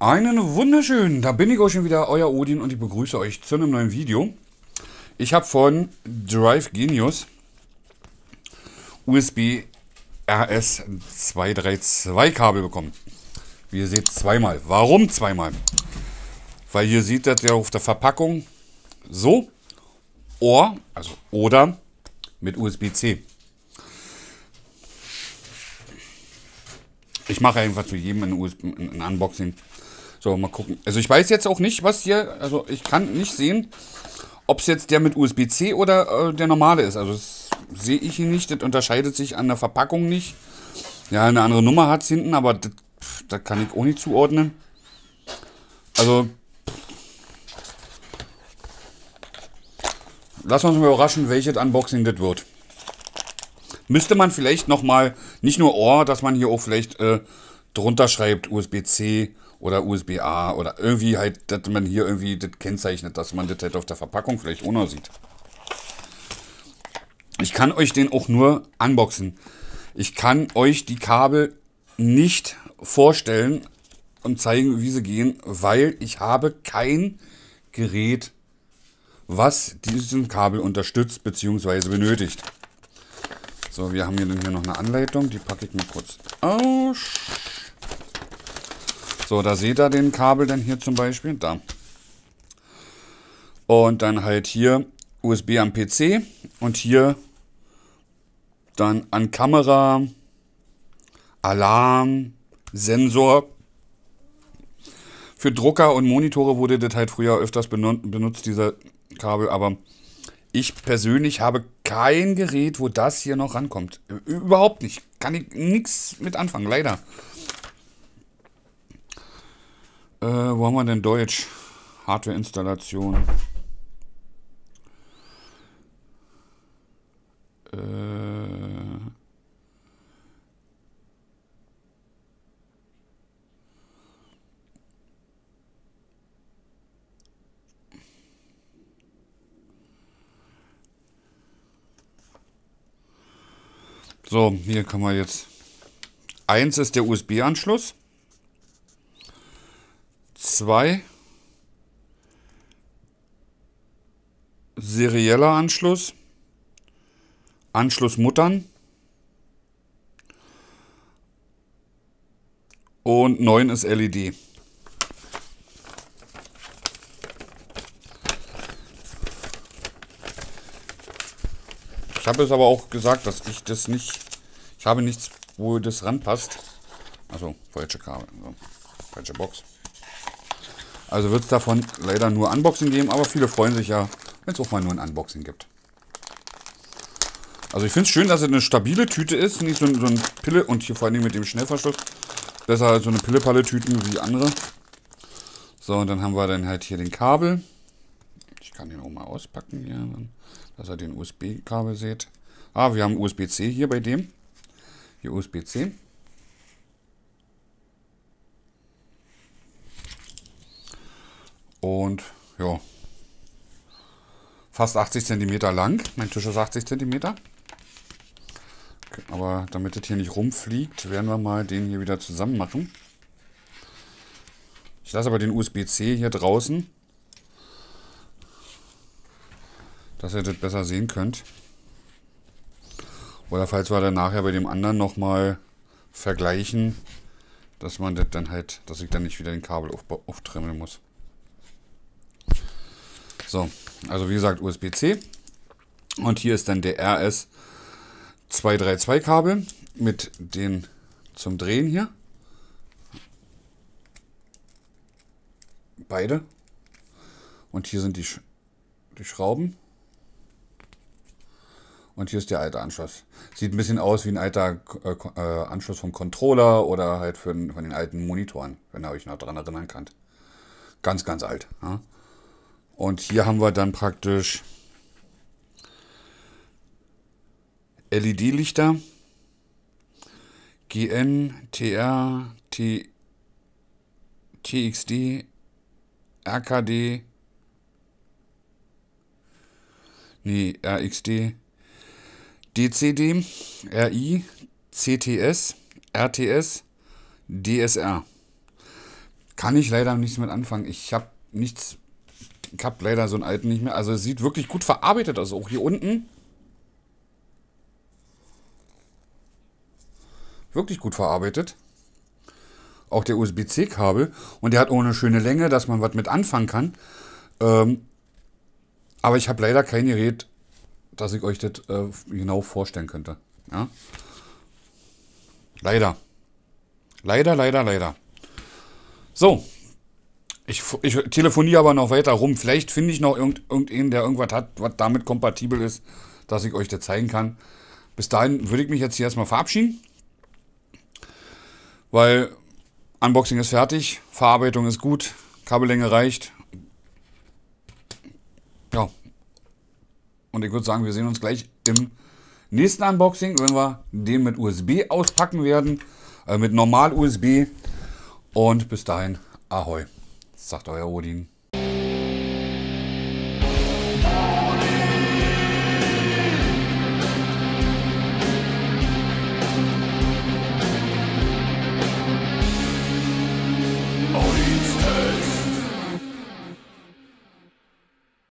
Einen wunderschönen, da bin ich auch schon wieder, euer Odin, und ich begrüße euch zu einem neuen Video. Ich habe von DriveGenius USB RS-232 Kabel bekommen. Wie ihr seht, zweimal. Warum zweimal? Weil ihr seht, dass der auf der Verpackung so, oder mit USB-C. Ich mache einfach zu jedem ein Unboxing. So, mal gucken. Also ich weiß jetzt auch nicht, was hier, also ich kann nicht sehen, ob es jetzt der mit USB-C oder der normale ist. Also das sehe ich hier nicht, das unterscheidet sich an der Verpackung nicht. Ja, eine andere Nummer hat es hinten, aber das kann ich auch nicht zuordnen. Also, lassen wir uns mal überraschen, welches Unboxing das wird. Müsste man vielleicht nochmal, nicht nur dass man hier auch vielleicht drunter schreibt, USB-C oder USB-A oder irgendwie halt, dass man hier irgendwie das kennzeichnet, dass man das halt auf der Verpackung vielleicht auch noch sieht. Ich kann euch den auch nur unboxen. Ich kann euch die Kabel nicht vorstellen und zeigen, wie sie gehen, weil ich habe kein Gerät, was diesen Kabel unterstützt bzw. benötigt. So, wir haben hier dann noch eine Anleitung, die packe ich mal kurz aus. So, da seht ihr den Kabel dann hier zum Beispiel, da. Und dann halt hier USB am PC und hier dann an Kamera, Alarm, Sensor. Für Drucker und Monitore wurde das halt früher öfters benutzt, dieser Kabel, aber ich persönlich habe kein Gerät, wo das hier noch rankommt. Überhaupt nicht. Kann ich nichts mit anfangen, leider. Wo haben wir denn Deutsch? Hardware-Installation. So, hier kann man jetzt, eins ist der USB-Anschluss, zwei serieller Anschluss, Anschlussmuttern und 9 ist LED. Ich habe es aber auch gesagt, dass ich das nicht, ich habe nichts, wo das ranpasst. Also falsche Kabel, so, falsche Box. Also wird es davon leider nur Unboxing geben, aber viele freuen sich ja, wenn es auch mal nur ein Unboxing gibt. Also ich finde es schön, dass es eine stabile Tüte ist, nicht so ein Pille, und hier vor allem mit dem Schnellverschluss, besser als so eine Pille-Palle-Tüten wie andere. So, und dann haben wir dann halt hier den Kabel. Ich kann den auch mal auspacken, ja, dass ihr den USB-Kabel seht. Ah, wir haben USB-C hier bei dem. Hier USB-C. Und ja, fast 80 cm lang. Mein Tisch ist 80 cm. Aber damit das hier nicht rumfliegt, werden wir mal den hier wieder zusammen machen. Ich lasse aber den USB-C hier draußen, dass ihr das besser sehen könnt. Oder falls wir dann nachher bei dem anderen nochmal vergleichen, dass man das dann halt, dass ich dann nicht wieder den Kabel auftrimmeln muss. So, also wie gesagt, USB-C. Und hier ist dann der RS-232 Kabel mit den zum Drehen hier. Beide. Und hier sind die Schrauben. Und hier ist der alte Anschluss. Sieht ein bisschen aus wie ein alter Anschluss vom Controller oder halt von den alten Monitoren, wenn ihr euch noch daran erinnern könnt. Ganz, ganz alt. Ja? Und hier haben wir dann praktisch LED-Lichter, GN, TR, TXD, RKD, nee, RXD, DCD, RI, CTS, RTS, DSR. Kann ich leider nichts mit anfangen. Ich habe leider so einen alten nicht mehr. Also es sieht wirklich gut verarbeitet aus. Auch hier unten. Wirklich gut verarbeitet. Auch der USB-C-Kabel. Und der hat auch eine schöne Länge, dass man was mit anfangen kann. Aber ich habe leider kein Gerät, dass ich euch das genau vorstellen könnte. Ja? Leider. Leider, leider, leider. So. Ich telefoniere aber noch weiter rum. Vielleicht finde ich noch irgendeinen, der irgendwas hat, was damit kompatibel ist, dass ich euch das zeigen kann. Bis dahin würde ich mich jetzt hier erstmal verabschieden. Weil Unboxing ist fertig, Verarbeitung ist gut, Kabellänge reicht. Ja. Und ich würde sagen, wir sehen uns gleich im nächsten Unboxing, wenn wir den mit USB auspacken werden. Mit normal USB. Und bis dahin, Ahoi. Sagt euer Odin.